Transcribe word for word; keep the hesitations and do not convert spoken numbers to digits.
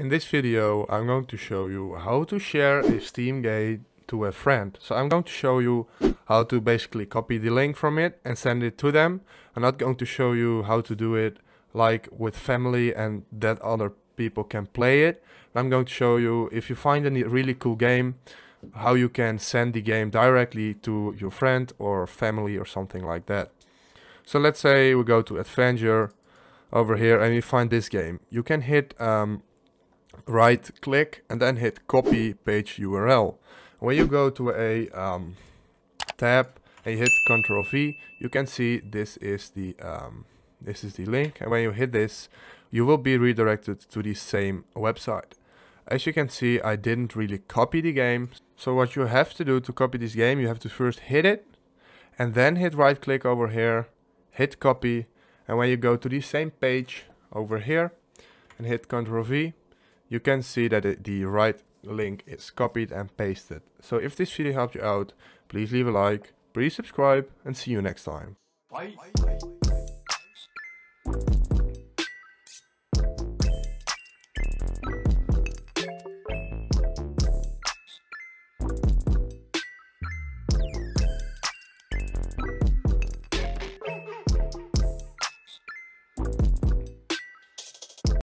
In this video I'm going to show you how to share a Steam game to a friend. So I'm going to show you how to basically copy the link from it and send it to them. I'm not going to show you how to do it like with family and that other people can play it. I'm going to show you, if you find a really cool game, how you can send the game directly to your friend or family or something like that. So let's say we go to Adventure over here and you find this game. You can hit um, right click and then hit copy page U R L. When you go to a um, tab and you hit control V, you can see this is the um, this is the link, and when you hit this you will be redirected to the same website. As you can see, I didn't really copy the game. So what you have to do to copy this game, you have to first hit it and then hit right click over here, hit copy, and when you go to the same page over here and hit control V, you can see that it, the right link is copied and pasted. So if this video helped you out, please leave a like, please subscribe, and see you next time. Bye. Bye.